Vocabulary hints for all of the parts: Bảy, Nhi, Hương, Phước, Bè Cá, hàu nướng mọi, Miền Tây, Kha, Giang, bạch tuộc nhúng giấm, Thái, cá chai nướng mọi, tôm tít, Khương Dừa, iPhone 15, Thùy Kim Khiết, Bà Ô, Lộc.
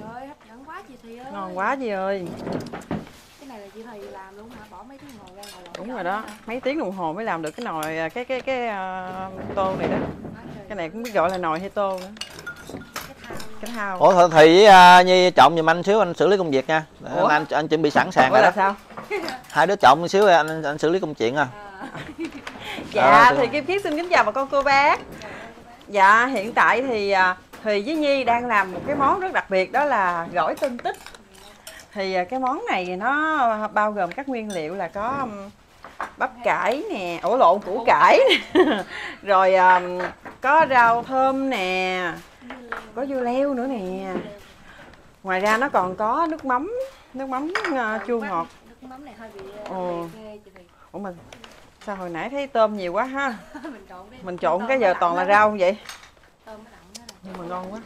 Trời ơi, hấp dẫn quá chị Thùy ơi. Ngon quá chị ơi. Cái này là chị Thùy làm luôn hả? Bỏ mấy tiếng đồng hồ ra ngồi lộn. Đúng rồi đó, mấy tiếng đồng hồ mới làm được cái nồi, cái tô này đó. Cái này cũng biết gọi là nồi hay tô nữa. Cái thao. Ủa Thùy với Nhi trộn giùm anh xíu, anh xử lý công việc nha. Ủa? Anh chuẩn bị sẵn sàng rồi đó. Sao? Hai đứa trộn xíu anh xử lý công chuyện à. Dạ Thùy Kim Khiết xin kính chào bà con cô bác. Dạ hiện tại thì Thùy với Nhi đang làm một cái món rất đặc biệt, đó là gỏi tôm tích. Thì cái món này nó bao gồm các nguyên liệu là có bắp cải nè, ổ lộn củ cải rồi có rau thơm nè, có dưa leo nữa nè. Ngoài ra nó còn có nước mắm, chua ngọt. Nước mắm này hơi bị ghê chị Thùy. Ủa mình sao hồi nãy thấy tôm nhiều quá ha. Mình trộn cái giờ toàn là rau không vậy? Tôm nó đậm đó. Nhưng mà ngon quá.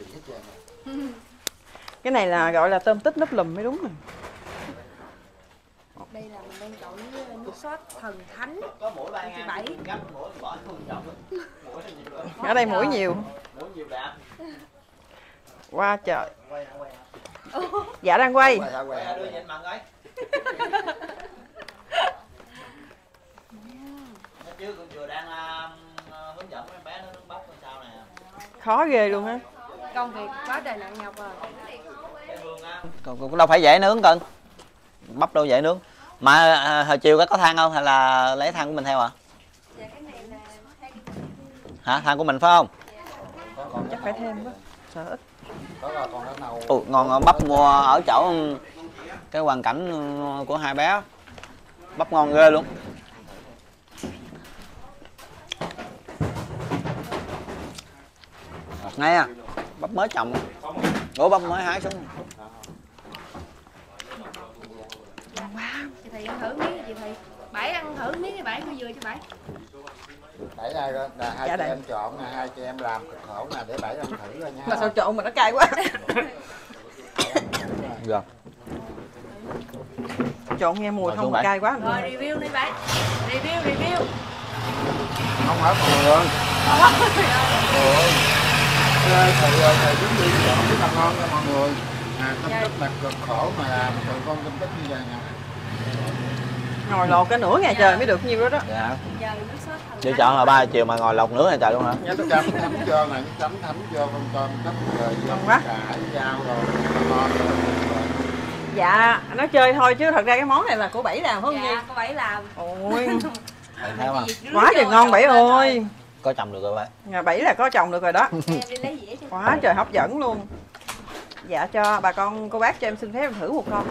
Cái này là gọi là tôm tích núp lùm mới đúng rồi. Đây là mình đang trộn với nước sốt thần thánh. Có mũi ba ngàn, Bảy. Ở đây mũi nhiều. Mũi nhiều đạp. Qua trời. Dạ đang quay. Chứ con vừa đang hướng dẫn em bé nó bắt con sao nè. Khó ghê luôn á. Công việc quá trời nặng nhọc rồi. Cũng đâu phải dễ nướng cưng. Bắp đâu dễ nướng. Mà hồi chiều có than không hay là lấy than của mình theo hả? Dạ cái này là than. Hả? Than của mình phải không? Dạ. Chắc phải thêm quá. Sợ ít. Ủa, ngon bắp mua ở chỗ cái hoàn cảnh của hai bé. Bắp ngon ghê luôn. Ngay à, bắp mới trồng. Ủa bắp mới hái xuống. Wow. Chị Thùy ăn thử miếng chị Thùy. Bảy ăn thử miếng cái Bảy, vừa cho Bảy. Bảy đây rồi, là hai chị em trộn nè, hai chị em làm cực khổ nè, để Bảy ăn thử rồi nha. Mà sao trộn mà nó cay quá. Dạ. Trộn nghe mùi không cay quá. Rồi review đi Bảy. Review. Không hết mùi luôn. Thầy chúng đi chọn cái tôm ngon cho mọi người. Tôm tích là cực khổ mà làm tụi con tôm tích như vậy nè. Ngồi lột cái nửa ngày trời mới được nhiêu đó đó. Dạ. Chị chọn là 3 chiều mà ngồi lột nửa ngày trời luôn hả? Dạ tôi chấm thấm vô này, chấm thấm vô con tôm tích rồi vô cải, rau rồi, ngon rồi. Dạ, nó chơi thôi chứ thật ra cái món này là của Bảy làm phải không Nhi? Dạ, của Bảy làm. Ôi. Quá trời ngon Bảy ơi. Có chồng được rồi Bảy. Nhà Bảy là có chồng được rồi đó. Quá trời hấp dẫn luôn. Dạ cho bà con cô bác cho em xin phép em thử một con.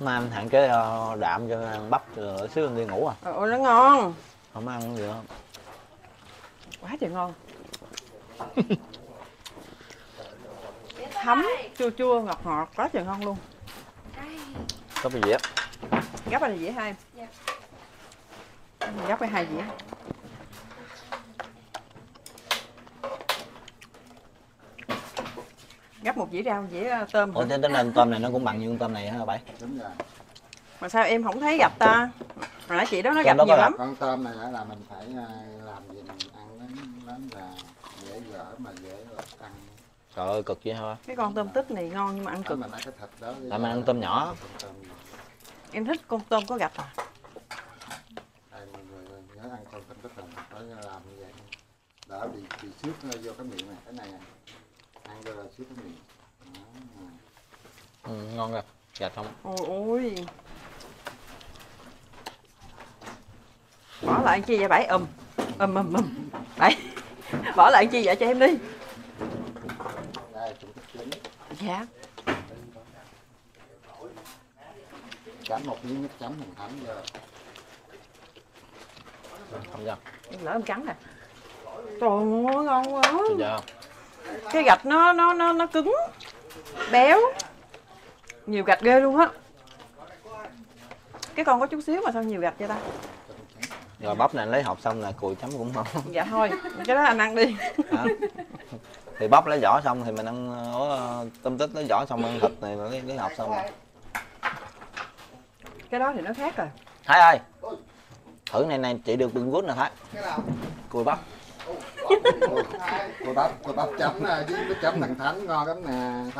Mà em hạn chế đạm cho ăn bắp rồi xíu em đi ngủ à. Ôi nó ngon. Không ăn được không? Quá trời ngon. Thấm chua ngọt quá trời ngon luôn. Có cái dĩa. Gắp vào dĩa hai em. Dạ. Mình gấp cái hai dĩa. Gấp một dĩa rau, dĩa tôm. Ủa tính là tôm này nó cũng bằng như con tôm này hả Bảy? Đúng rồi. Mà sao em không thấy gặp ta? Hồi nãy chị đó nó gặp nhiều lắm. Con tôm này là mình phải làm gì mình ăn lắm là dễ gỡ mà dễ ăn. Trời ơi cực vậy hả? Cái con tôm tích này ngon nhưng mà ăn cực. Mà cái thịt đó. Tại mình ăn tôm nhỏ. Em thích con tôm có gặp à? Ăn tôm tích là phải làm như vậy, đỡ bị xước vô cái miệng này, cái này ăn vô là xước cái miệng. Ngon rồi, gạch không? Ôi, bỏ lại chi vậy Bảy? Bảy, bỏ lại chi vậy cho em đi. Dạ. Chấm một miếng nước chấm hồng thánh vô. Không sao. Lỡ em cắn nè. Trời ơi, ngon quá. Dạ. Cái gạch nó cứng, béo. Nhiều gạch ghê luôn á. Cái con có chút xíu mà sao nhiều gạch vậy ta? Rồi bắp này lấy hộp xong là cùi chấm cũng ngon. Dạ thôi, cái đó anh ăn đi. À, thì bắp lấy vỏ xong thì mình ăn tôm tích lấy vỏ xong ăn thịt này lấy hộp xong rồi. Cái đó thì nó khác rồi. Thái ơi. Thử này chị được bưng vút nè Thái. Cái nào? Cùi bắp. Cô bắp chấm nè, chứ cái chấm thằng Thánh ngon lắm nè.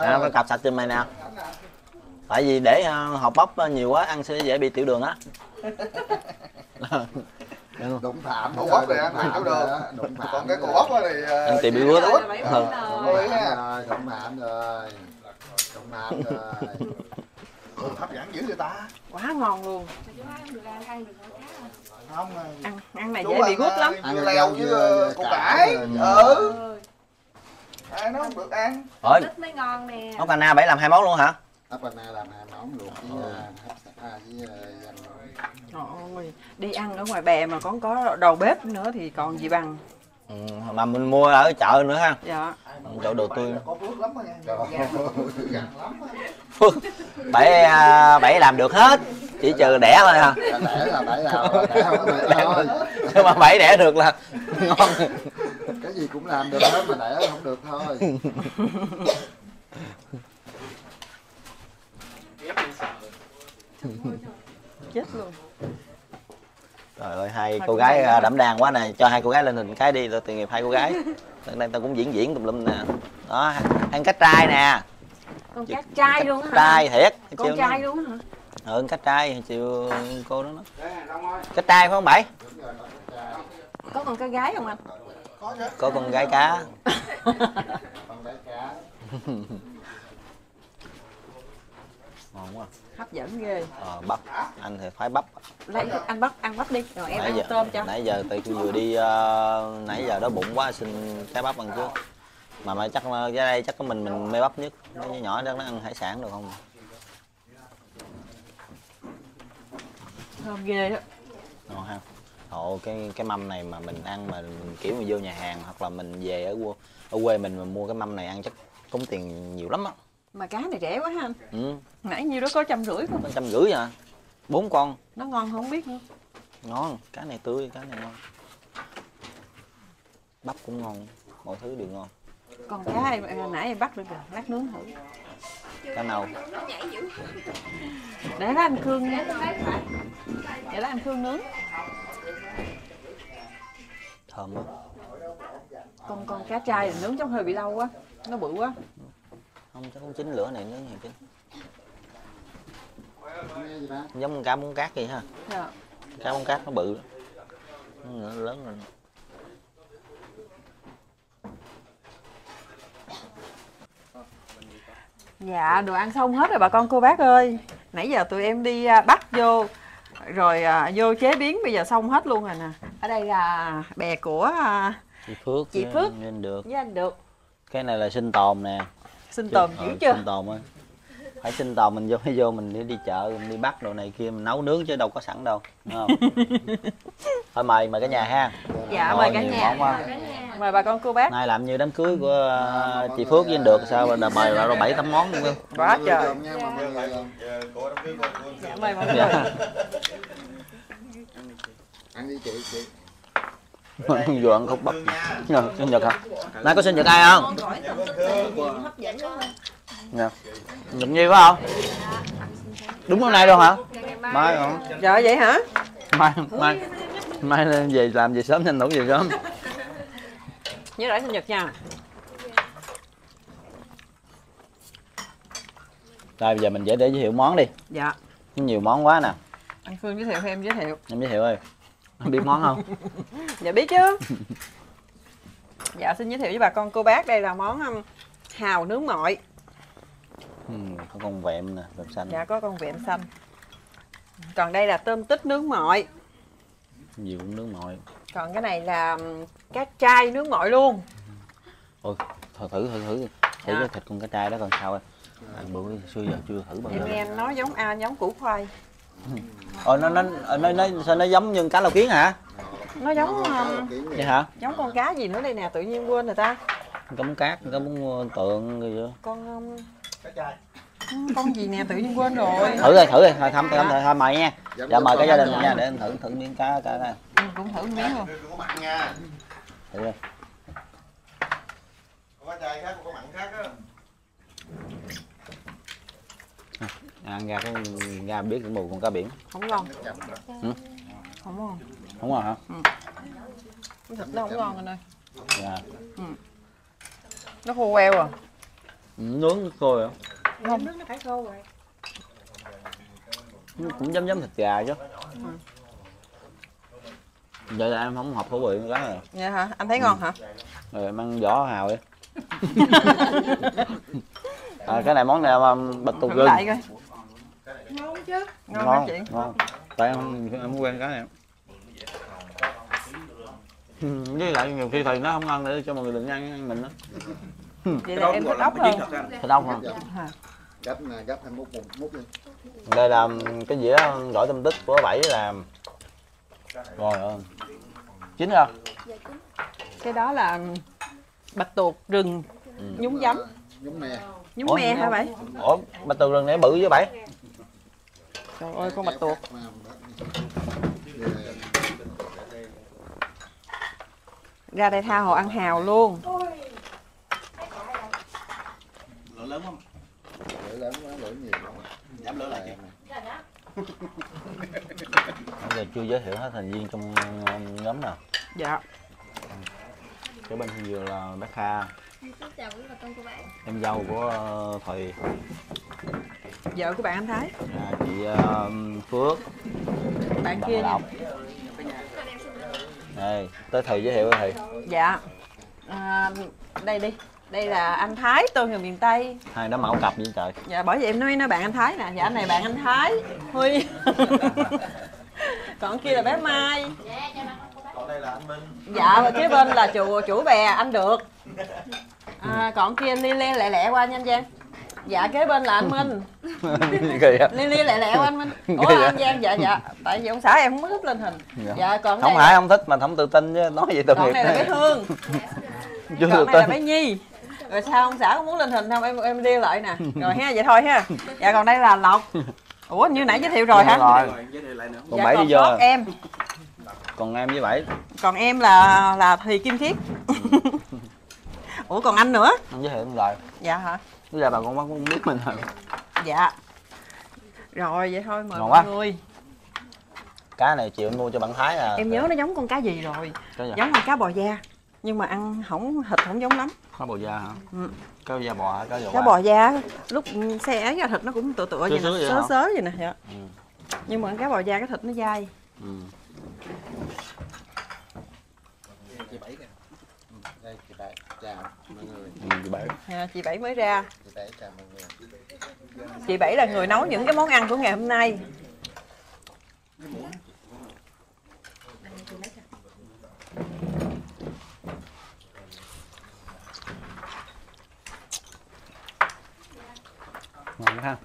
À, cái cặp sạch trên mày nè. Tại vì để hộp bắp nhiều quá ăn sẽ dễ bị tiểu đường á. Đụng thảm, đụng bắp này ăn tiểu đường. Còn cái củ bắp thì ăn tì bị bướt. Đụng thảm rồi. Đụng thảm rồi. Hấp dẫn dữ vậy ta. Quá ngon luôn. Không, ăn này dễ bị gút lắm. Ăn leo với củ cải. Ừ. Ai nó không được ăn. Ít mới ngon nè. Ốc Anna Bảy làm 2 món luôn hả? Ốc Anna làm 2 món luôn với Giang. Rồi, đi ăn ở ngoài bè mà còn có đầu bếp nữa thì còn gì bằng. Ừ, mà mình mua ở chợ nữa ha. Dạ. Chợ đồ tươi. Có phước lắm á nha. Phước. Bảy làm được hết. Chỉ trừ đẻ thôi hả? Đẻ là Bảy làm. Nhưng mà Bảy đẻ được là ngon. Cái gì cũng làm được hết mà đẻ không được thôi. Chết luôn. Trời ơi, hai cô gái đảm đang quá nè, cho hai cô gái lên hình cái đi, tôi tìm nghiệp hai cô gái. Đây tao cũng diễn tùm lum nè. Đó, ăn cá trai nè. Con cá trai luôn hả? Trai thiệt. Con trai luôn hả? Ừ, cá trai chiều cô đó nó. Cá trai phải không Bảy? Có con cá gái không anh? Có con gái cá. Con gái cá. Ngon quá. Hấp dẫn ghê. Bắp, anh thì phải bắp. Lấy anh bắp, ăn bắp đi, rồi em ăn tôm cho. Nãy giờ tại tôi vừa đi nãy giờ đó bụng quá xin trái bắp ăn trước. Mà chắc ra đây chắc có mình mê bắp nhất. Mấy nhỏ đó nó ăn hải sản được không? Thơm ghê đó. Ngon ha. Ồ, cái mâm này mà mình ăn mà mình kiểu mà vô nhà hàng hoặc là mình về ở quê mình mà mua cái mâm này ăn chắc tốn tiền nhiều lắm á. Mà cá này rẻ quá ha anh. Ừ. Nãy nhiêu đó có 150 không? 150 à. 4 con. Nó ngon không biết nữa. Ngon, cá này tươi, cá này ngon. Bắp cũng ngon, mọi thứ đều ngon. Còn cá này nãy em bắt được rồi, lát nướng thử. Cá nâu. Để lá anh Khương nha. Để lá anh Khương nướng. Thơm quá. Con cá trai này nướng chắc hơi bị lâu quá, nó bự quá. Không, chắc không chín lửa này nữa nha chín. Giống cá bún cát vậy ha. Dạ. Cá bún cát nó bự. Nó lớn rồi. Dạ, đồ ăn xong hết rồi bà con cô bác ơi. Nãy giờ tụi em đi bắt vô rồi vô chế biến bây giờ xong hết luôn rồi nè. Ở đây là bè của chị Phước với anh Được. Cái này là sinh tồn nè. Sinh tồn dữ chưa? Sinh tồn á. Phải sinh tồn mình vô mình đi chợ, mình đi bắt đồ này kia mình nấu nướng chứ đâu có sẵn đâu, đúng không? Thôi mời cả nhà ha. Dạ thôi, mời cả nhà. Mời bà con cô bác. Nay làm như đám cưới của chị Phước với anh Được sao mà mời là 7-8 món luôn. Quá trời. Dạ mời mọi người. Ăn đi chị. Vừa ăn không bắp. Sinh nhật hả? Nay có sinh nhật ai không? Dạ. Đúng Nhi phải không? Đúng hôm nay đâu hả? Mai hả? Dạ vậy hả? Mai lên về làm về sớm, tranh thủ về sớm. Nhớ đãi sinh nhật nha. Rồi bây giờ mình để giới thiệu món đi. Dạ. Nhiều món quá nè. Anh Phương giới thiệu hay em giới thiệu? Em giới thiệu ơi. Biết món không? Dạ biết chứ. Dạ xin giới thiệu với bà con cô bác đây là món hàu nướng mọi. Có con vẹm nè, vẹm xanh. Dạ có con vẹm xanh. Còn đây là tôm tích nướng mọi. Nhiều cũng nướng mọi. Còn cái này là cá trai nướng mọi luôn. Ôi, thử cái thịt con cá trai đó còn sao em. Bữa xưa giờ chưa thử bao giờ. Nghe nó giống giống củ khoai. Ôi nó giống như cá lau kiến hả? Nó giống vậy hả? Giống con cá gì nữa đây nè, tự nhiên quên rồi ta. Cá mún cát, cá mún tượng gì vậy? Con gì nè, tự nhiên quên rồi. Thử rồi, thôi thăm mời nha. Dạ mời cả gia đình nha, để em thử miếng cá này. Em cũng thử miếng luôn. Có mặn nha. Thử đi. Có chai khác, có mặn khác á. Ăn ra cái ra biết cái mùi con cá biển. Không ngon. Không ngon hả? Thịt nó không ngon rồi nè. Dạ. Ừ. Nó khô queo à? Ừ, nướng nó khô rồi. Không, nước nó phải khô rồi. Nó cũng giống thịt gà chứ. Ừ. Vậy là em không hợp khẩu vị nữa rồi. Dạ hả? Anh thấy ngon hả? Rồi em ăn vỏ hào đi. À, cái này món này bạch tuộc gừng. Ngon chứ. Ngon hả chị? Ngon. Tại em quen cái này. Với lại nhiều khi thì nó không ăn để cho mọi người định ăn mình đó. Vậy là em thích ốc hơn. Thích ốc hả? Dạ. Gấp 21 mút đi. Đây là cái dĩa gỏi tôm tích của Bảy là. Rồi ơi. Chín rồi. Cái đó là bạch tuộc rừng nhúng giấm. Nhúng me. Nhúng me hả Bảy? Ủa, bạch tuộc rừng này bự với Bảy. Trời ơi con bạch tuộc. Ra đây tha hồ ăn hào luôn. Lửa lớn không? Lửa lớn quá, lửa nhiều không? Dám lửa lại kìa. Bây giờ chưa giới thiệu hết thành viên trong nhóm nào. Dạ. Cái bên vừa là bác Kha. Chào quý bà con cô bạn. Em dâu của Thùy. Vợ của bạn anh Thái. À, chị Phước. Bạn kia Lộc. Đây, tới Thùy giới thiệu với Thùy. Dạ. À, đây đi. Đây là anh Thái, tôi người miền Tây. Hai đứa mẫu cặp vậy trời. Dạ, bởi vậy em nói bạn anh Thái nè. Dạ, anh này bạn anh Thái Huy. Còn kia là bé Mai. Còn đây là anh Minh. Dạ, và kế bên là chủ bè, anh Được. À, còn kia li li lẹ lẹ qua nha anh Giang. Dạ, kế bên là anh Minh. Li li lẹ lẹ qua anh Minh. Ủa anh Giang, dạ dạ. Tại vì ông xã em không thích lên hình. Dạ, còn không phải không thích mà không tự tin chứ. Nói vậy tự nghiệp. Còn này là bé Hương. Còn này là bé Nhi. Rồi sao ông xã có muốn lên hình không? Em đi lại nè. Rồi ha, vậy thôi ha. Dạ còn đây là Lộc. Ủa như nãy giới thiệu rồi hả? Rồi. Còn Bảy đi vô. Em. Còn em với Bảy. Còn em là Thùy Kim Khiết. Ủa còn anh nữa? Anh giới thiệu không rồi. Dạ hả? Bây giờ bà con bác cũng biết mình rồi. Dạ. Rồi vậy thôi mời mọi người. Cá này chịu mua cho bạn Thái là. Em nhớ nó giống con cá gì rồi. Giống con cá bò da. Nhưng mà ăn không thịt không giống lắm. Cá bò da hả? Ừ. Cá da bò hả? Cá bò da lúc xé ra thịt nó cũng tựa tựa vậy nè, sớ sớ vậy nè. Dạ. Ừ. Nhưng mà ăn cá bò da cái thịt nó dai. Ừ. Chị Bảy kìa. Đây chị Bảy, chào mọi người. Ừ, chị Bảy. À, chị Bảy mới ra. Chị Bảy chào mọi người. Chị Bảy là người nấu những cái món ăn của ngày hôm nay. Ngon ha.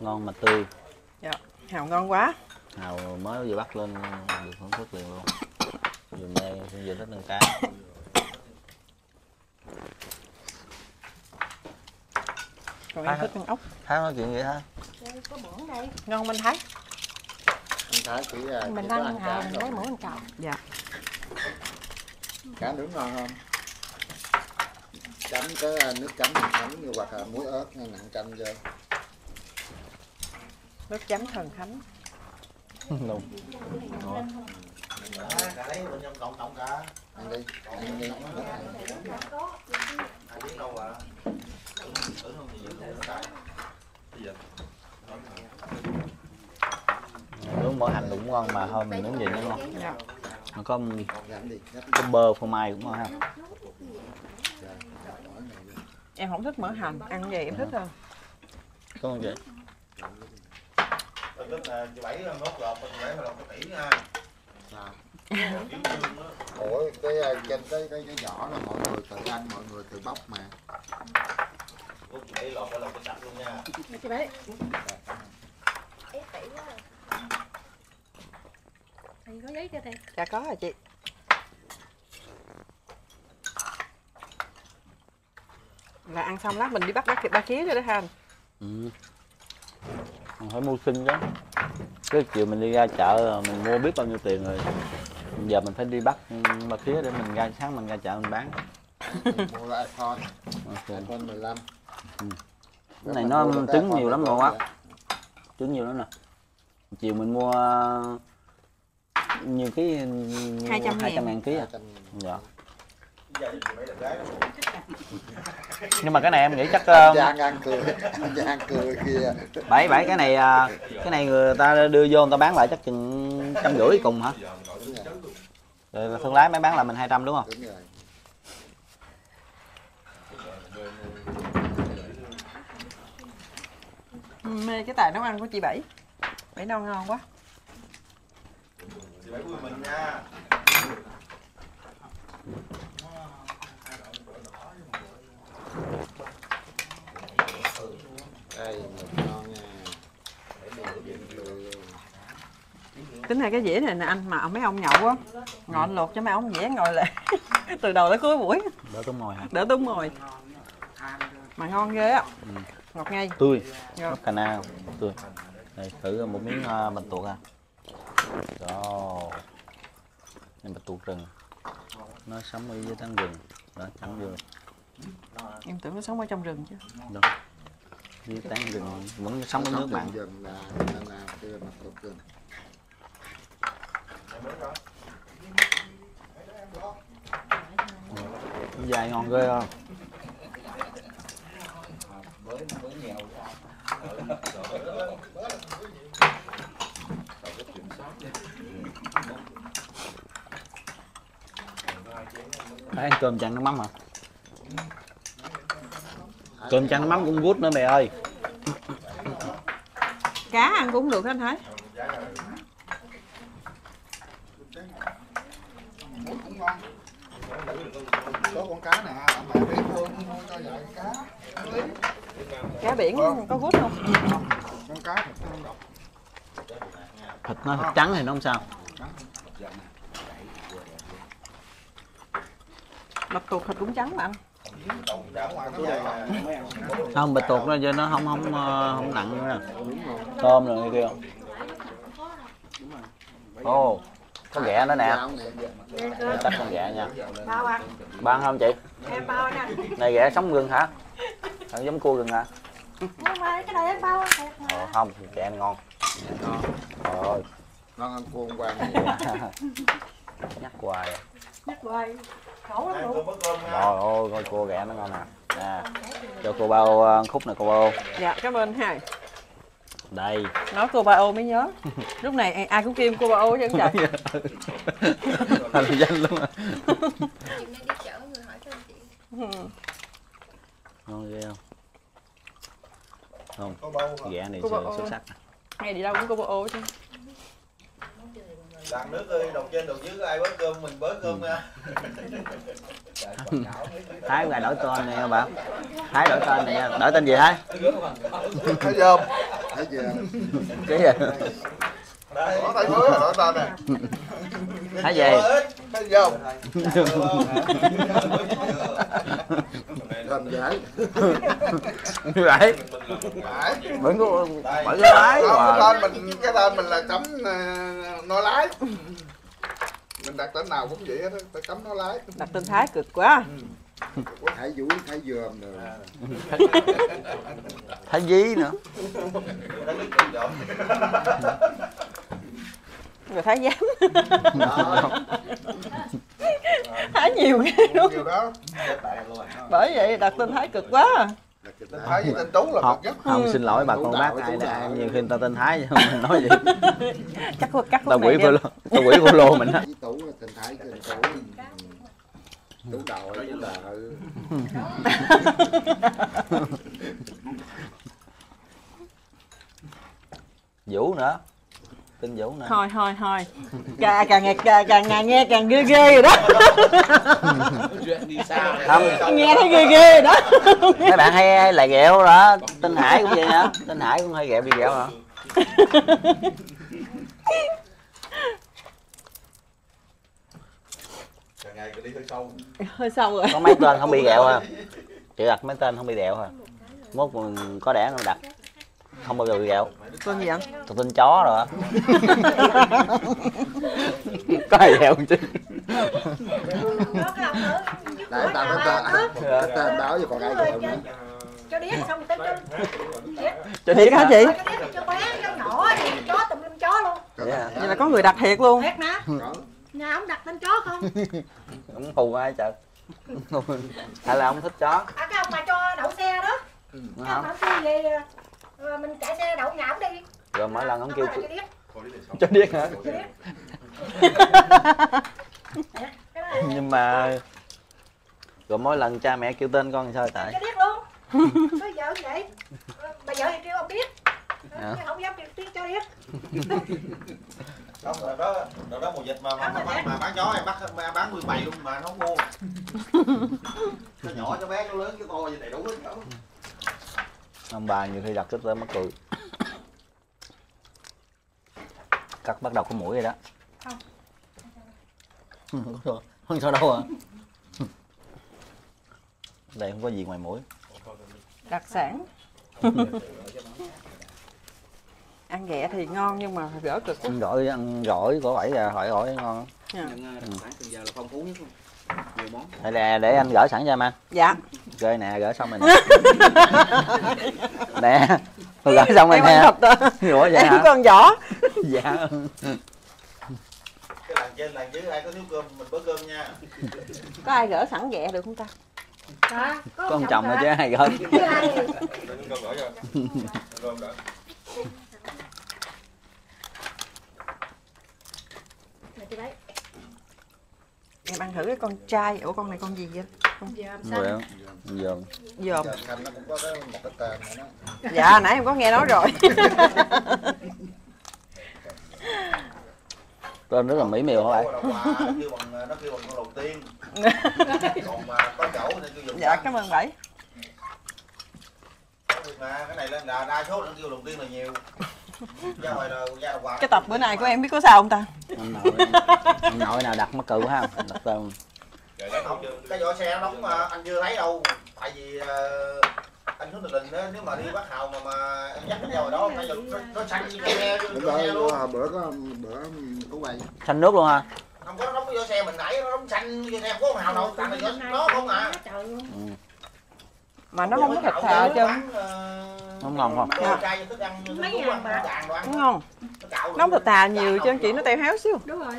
Ngon mà tươi. Dạ, hào ngon quá. Hào mới vừa bắt lên được thưởng thức liền luôn. Vừa mê vừa thích ăn cá. Còn em thích ăn ốc. Thái nói chuyện vậy hả? Có muỗng đây. Ngon bên Thái. Anh Thái chỉ mình ăn hào mình lấy muỗng cào. Dạ. Cá nướng ngon không? Chấm cái nước chấm thần hoặc là muối ớt hay nặng chanh vô. Nước chấm thần thánh. Đúng. Ăn đi, ăn đi. Nướng mỡ hành cũng ngon mà hôm mình nướng gì nữa ngon. Nó có bơ phô mai cũng ngon ha. Em không thích mỡ hành, ăn gì em thích hơn. Cảm ơn chị. Ủa cái trên cái vỏ là mọi người tự ăn, mọi người tự bóc mà. Chị Bảy. Có giấy chưa đây? Dạ có rồi chị. Là ăn xong lát mình đi bắt ba khía rồi đó ha. Ừ. Mình phải mưu sinh chứ. Cái chiều mình đi ra chợ mình mua biết bao nhiêu tiền rồi. Giờ mình phải đi bắt ba khía để mình ra sáng mình ra chợ mình bán. Mình mua lại iPhone. Okay. iPhone 15. Ừ. Cái này nó trứng nhiều lắm rồi á. Trứng nhiều lắm nè. Chiều mình mua nhiều ký 200.000 ký à? Dạ. Nhưng mà cái này em nghĩ chắc Giang ăn cười kìa. Bảy cái này người ta đưa vô người ta bán lại chắc chừng 150 cùng hả? Rồi thương lái mới bán lại mình 200 đúng không? Đúng rồi. Mê cái tài nấu ăn của chị Bảy. Bảy nấu ngon quá. Chị Bảy của mình nha. Đây, ngon nha. Tính ra cái dĩa này nè anh, mà mấy ông nhậu á, ngồi anh luộc cho mấy ông dĩa ngồi lại từ đầu tới cuối buổi. Đỡ tốn mồi hả? Đỡ tốn mồi. Mà ngon ghê á. Ừ. Ngọt ngay. Tươi. Ngọt cà na tươi. Đây, thử một miếng bạch tuộc ha. Đó. Này bạch tuộc rừng. Nó sống với tán rừng. Đó, tán rừng. Em tưởng nó sống ở trong rừng chứ. Đúng. Với tán rừng vẫn sống ở nước mặn. Rừng là bạch tuộc rừng. Dài ngon ghê không? Phải ăn cơm chăn nước mắm hả? Cơm chăn nước mắm cũng good nữa mẹ ơi. Cá ăn cũng được anh Thái. Có con cá nè, mẹ biết Hương cho dạy cá. Cá biển có gút không? Con cá thịt nó không độc. Thịt nó thịt trắng thì nó không sao. Bạch tuộc thịt cũng trắng mà anh. Không, bạch tuộc nó cho nó không nặng nữa nè. Tôm rồi nghe kia không? Ồ. Con ghẹ nữa nè. Tách con ghẹ nha. Bao ăn. Bao ăn không chị? Em bao nè. Này ghẹ sống gừng hả? Thằng giống cua gừng hả? Nhưng mà cái này em bao ăn thiệt mà. Ồ, không, ghẹ ăn ngon. Ngon. Rồi. Ngon ăn cua hôm qua. Nhắc hoài. Nhắc hoài. Khổ lắm luôn. Trời ơi, coi cua ghẹ nó ngon nè. Nè. Cho cô Ba Ô ăn khúc nè cô Ba Ô. Dạ, cảm ơn hai. Đây. Nói cô Ba Ô mới nhớ. Lúc này ai cũng kêu cô Ba Ô chứ không vậy. Thành danh luôn à. Chuyện này đi chợ người hỏi cho chị. Ngon ghê không? Không, ghẹ này xuất sắc. Ngày đi đâu cũng cô Ba Ô chứ. Đàn nước ơi, đồng trên đồng dưới ai bớt cơm mình bớt cơm nha. Thái ngày đổi tên nè bạn. Thái đổi tên nè, đổi tên gì Thái? Thái Dơm. Cái gì? Cái gì? Đây, có tay mới rồi, tao nè. Thái gì? Thái Dơm. Làm giải. Như vậy. Vẫn có phải cái lái. Cái tên mình là cấm nói lái. Mình đặt tên nào cũng vậy hết, phải cấm nói lái. Đặt tên Thái cực quá. Thái Vũ, Thái Dơm rồi. Thái Dí nữa. Rồi Thái Giám. Thái nhiều ghê luôn. Bởi vậy đặt tên Thái cực quá. Tên Thái với tên Tú là cực nhất. Không, xin lỗi bà con bác ai đã nhiều khi tao tên Thái chứ không nói gì. Chắc có cắt lúc này đi. Tao quỷ vô lô mình á. Tú tên Thái tên Tú. Đúng đầu đó là Vũ nữa. Tin Vũ nữa. Thôi Càng nghe càng ghê ghê rồi đó. Không, nghe thấy ghê ghê rồi đó. Mấy bạn hay lại ghẹo đó. Tên Hải cũng vậy hả? Tên Hải cũng hay ghẹo bị ghẹo hả? Ngày đi hơi sâu. Hơi sâu rồi. Có mấy tên không bị ghẹo hả? Chị đặt mấy tên không bị ghẹo hả? Mốt mình có đẻ nó đặt. Không bao giờ bị ghẹo. Tên gì anh? Tôi tên chó rồi hả? Có ai ghẹo không chứ? Để tao nói tên báo cho còn ai ghẹo nữa. Cho đĩa xong tới cho đĩa. Cho đĩa hả chị? Cho đĩa cho bé, cho nhỏ, chó tùm lum chó luôn. Vậy là có người đặt thiệt luôn. Thiệt nè. Nhà ông đặt tên chó không? Ông hù ai trời. Tại là ông thích chó. À cái ông mà cho đậu xe đó. Cái ông đậu xe về mình chạy xe đậu nhà ổng đi. Rồi mỗi lần ông kêu cho điếc hả? Nhưng mà rồi mỗi lần cha mẹ kêu tên con sao tại? Cho điếc luôn. Bây giờ vậy. Bà vợ thì kêu ông điếc. Không dám kêu cho điếc. Đó đó mùa dịch mà bán chó em bắt bán 17 luôn mà nó không mua. Cho nhỏ cho bé cho lớn cho to vậy đầy đủ hết trơn. Ông bà nhiều khi đặt kích tới mắc cười. Cắt bắt đầu có mũi rồi đó. Không. Không sao đâu à. Đây không có gì ngoài mũi. Đặc sản. Ăn ghẹ thì ngon nhưng mà gỡ cực. Ăn gỏi của Bảy là hỏi gỏi ngon. Đặc sản từ giờ là phong phú nhất luôn. Nhiều món. Đây nè để anh gỡ sẵn cho em ăn. Dạ. Rồi nè gỡ xong rồi nè. Nè, gỡ xong rồi nè. Ủa vậy hả? Con vỏ. Dạ. Cái làng trên làng dưới ai có thiếu cơm mình bớt cơm nha. Có ai gỡ sẵn ghẹ được không ta? Có. Con chồng rồi chứ ai gỡ. Em ăn thử cái con trai. Ủa con này con gì vậy? Con dòm. Dòm. Dòm. Dạ nãy em có nghe nói rồi. Tên rất là mỹ miều hả bạn? Nó kêu bằng con đầu tiên. Còn mà có chậu nên kêu dùng. Dạ cảm ơn Bảy. Mà cái này là đa số nó kêu đầu tiên là nhiều. Cái tập bữa nay của em biết có sao không ta? Ông nội nào đặt mắc cự quá không? Đặt tên. Cái vỏ xe nóng mà anh chưa thấy đâu. Tại vì anh xuống Đình Đình nếu mà đi Bắc Hào mà em dắt cái dầu đó phải lực nó xanh như xe luôn. Bữa có quầy. Xanh nước luôn hả? Không có đóng cái vỏ xe mình nãy nó đóng xanh như xe của ông Hào đâu. Tại là nó không à. Mà nó không có thật thà chứ. Nó ngon không? Nó ngon. Nó không thật thà nhiều chứ chỉ nó teo héo xíu. Đúng rồi.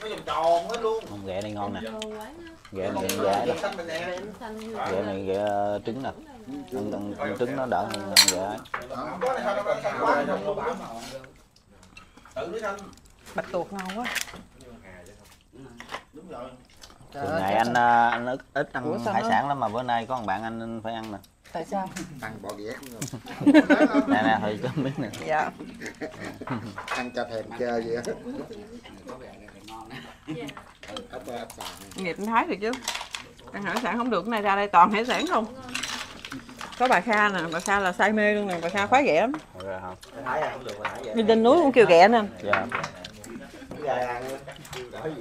Nó dùng tròn hết luôn. Con ghẹ này ngon nè. Ghẹ trứng nè. Con trứng nó đỡ hơn ghẹ. Bạch tuộc ngon quá. Đúng rồi. Thường ngày anh ít ăn hải sản lắm mà bữa nay có một bạn anh phải ăn nè. Tại sao? Ăn bò ghét luôn. Nè nè thôi cho miếng nè. Dạ. Ăn cho thèm chơi vậy á. Nghiệp Thái được chứ. Ăn hải sản không được, cái này ra đây toàn hải sản không. Có bà Kha nè, bà Kha là say mê luôn nè, bà Kha khoái ghẹ lắm. Rồi không? Thái không được mà Thái. Lên núi cũng kêu ghẹ nè. Dạ.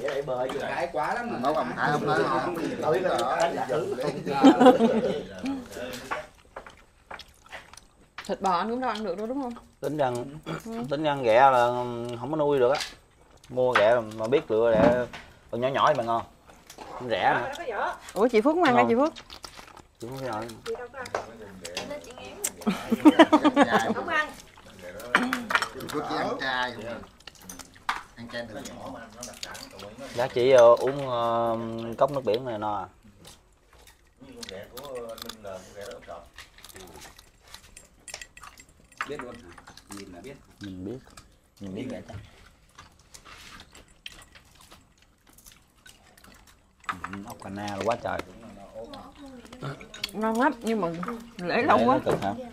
Để bơi vô cái quá lắm mà. Không phải không nói không. Tối rồi đó. Thịt bò anh cũng đâu ăn được đâu đúng không? Tính ăn ghẹ là không có nuôi được á. Mua ghẹ mà biết lựa để còn nhỏ nhỏ thì mà ngon. Cũng rẻ nè. Ủa chị Phước ăn hả chị Phước? Chị Phước ăn. Không ăn. Chị Phước chỉ ăn chay không. Dạ chị uống cốc nước biển này no à. Biết luôn hả? Nhìn là biết. Nhìn biết vậy ta. Ốc cà na là quá trời. Ngon lắm nhưng mà lễ lâu quá.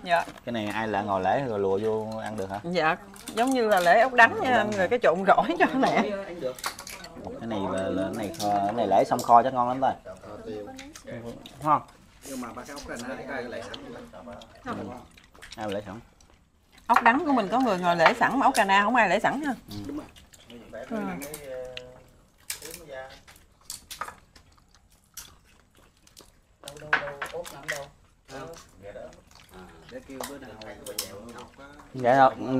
Dạ. Cái này ai lại ngồi lễ rồi lùa vô ăn được hả? Dạ. Giống như là lễ ốc đánh nha, rồi cái trộn gỏi cho mẹ. Cái này là cái này lễ xong kho chắc ngon lắm rồi. Không. Nhưng mà ba cái ốc này ai lễ sẵn không? Ai lễ sẵn? Ốc đắng của mình có người ngồi lễ sẵn mà ốc cà na không ai lễ sẵn ha. Đúng rồi. Đâu đâu. Để kêu bữa nào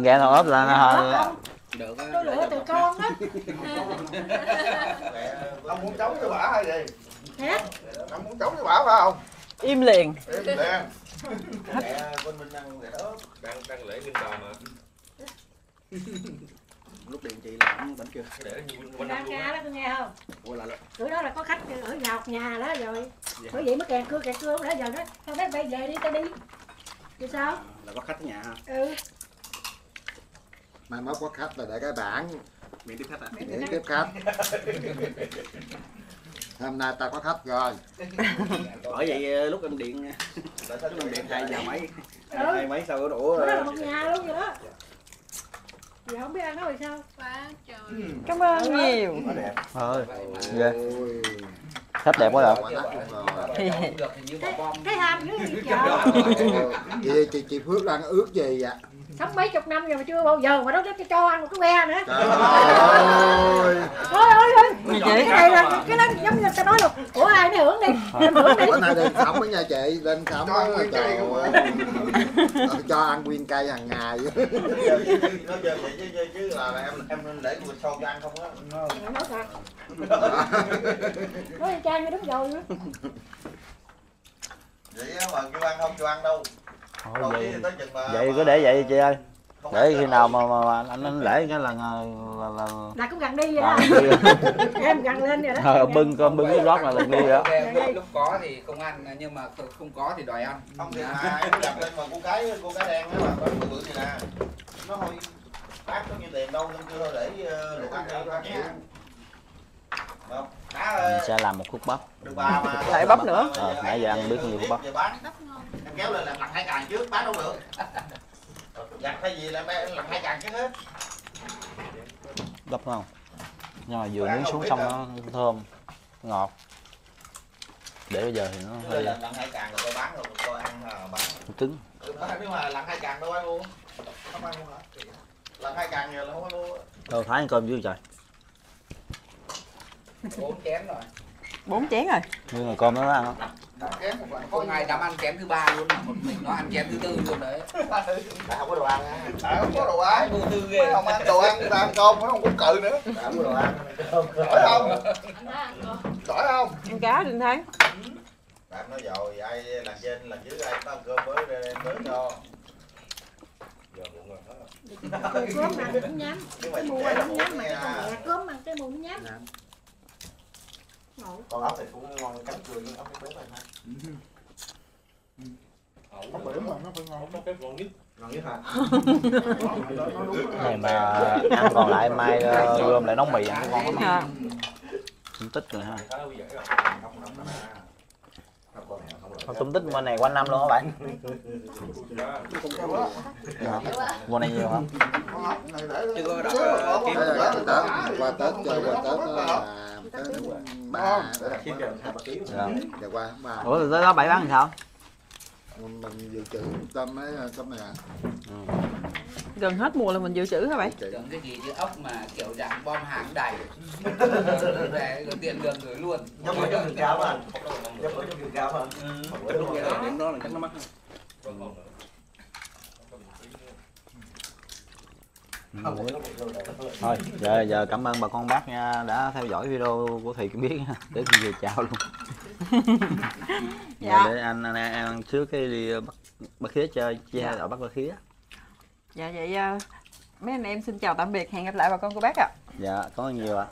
ghẹ ốp là nó được nó lửa từ con á. Ông muốn chống cho bả hay gì? Hả? Ông muốn chống cho bả phải không? Im liền. Mẹ bên mình đang lễ đàng mà. lúc điện chị là cũng vẫn chưa để quên đó tôi nghe không? Ủa là bữa đó là có khách ở nhà học nhà đó rồi. Dạ. Bởi vậy mới kẹt cưa đó giờ đó. Không biết bây về đi tao đi. Vậy sao? À, là có khách ở nhà ha. Ừ. Mai mốt có khách là để cái bảng miễn tiếp khách à? Miễn tiếp khách. Hôm nay ta có khách rồi. Bởi vậy lúc em điện hai giờ mấy sao đổ. Đó là một nhà luôn rồi đó. Dạ không biết ăn nói sao. Quá trời. Cảm ơn nhiều. Quá đẹp. Thôi. Dạ. Khách đẹp quá rồi. Cái ham dữ vậy trời. Vậy chị Phước đang ước gì vậy? Sống mấy chục năm rồi mà chưa bao giờ mà nó cho ăn một cái que nữa. Trời ơi. Thôi ơi. Cái này là cái đó giống như ta nói là của ai nó hưởng đi. Em hưởng đi. Bữa nay lên sống với nhà chị, lên sống với trời ơi. Cho ăn nguyên cây hàng ngày. Nó chơi vậy chứ là em để người sâu cho ăn không á. Nó thật. Nói cho ăn đúng rồi. Vậy mà kêu ăn không cho ăn đâu. Thôi vậy cứ để vậy chị ơi. Để khi nào mà anh lễ cái là cũng gần đi vậy đó. Em gần lên rồi đó. Bưng cái rót là lần đi đó. Lúc có thì không ăn nhưng mà không có thì đòi ăn. Không thì ai cũng đặt lên mà cô cái đen đó mà có bự gì nè. Nó hơi bác có nhiêu tiền đâu nên chưa để luộc ăn cho nó chịu. Mình sẽ làm một khúc bắp. Lại bắp nữa. Nãy giờ ăn biết nhiều khúc bắp. Em kéo lên làm 2 càng trước bán đâu được. Gặt hay gì là em làm 2 càng trước hết. Đắp không? Nhưng mà vừa nướng xuống xong nó thơm, ngọt. Để bây giờ thì nó hơi làm 2 càng rồi coi bán rồi coi ăn bán. Trứng. Nhưng mà làm 2 càng đâu ai mua. Không ăn luôn hả? Làm 2 càng giờ là không ai mua. Đâu Thái ăn cơm dữ trời. 4 chén rồi. Nhưng mà cơm nó ăn không? Có ngày đám ăn kém thứ 3 luôn, một mình nó ăn kém thứ 4 luôn đấy. Không có đồ ăn á. Không có đồ ăn, vô tư ghê. Không ăn đồ ăn, người ta ăn cơm, nó không có cự nữa. Không có đồ ăn. Giỏi không? Giỏi không? Ăn cá đi Thái. Bạn nói rồi, ai làm trên làm dưới ai có ăn cơm mới cho. Giờ muộn rồi hết. Cơm mà cũng nhám. Cái mùa này cũng nhám mà cái còn nhạt cơm mà cái mùa cũng nhám. Còn ốc thì cũng ngon cánh cười nhưng ốc cái bếp này ha. Ốc bếp mà nó phải ngon, ốc bếp ngon nhất. Ngon nhất hả? Này mà ăn còn lại mai gom lại nấu mì ăn ngon lắm. Tôm tích rồi ha. Tôm tích bên này quanh năm luôn hả bạn? Mùa này nhiều không? Qua Tết chơi, qua Tết là bà. Ủa tới đó Bảy bán làm sao? Mình dự trữ tôm mấy tôm này à. Gần hết mùa là mình dự trữ hả Bảy? Gần cái gì chứ ốc mà kiểu dạng bom hàng đầy. Về rồi tiền đường gửi luôn. Giống ở trong đường cao mà. Đến đó là chắc nó mắc. Thôi giờ cảm ơn bà con bác nha, đã theo dõi video của Thùy Kim Khiết nha. Để Thùy về chào luôn. Dạ. Để anh ăn trước cái đi bắt khía chơi cha rồi bắt khía. Dạ vậy mấy anh em xin chào tạm biệt, hẹn gặp lại bà con cô bác ạ. Dạ có nhiều ạ.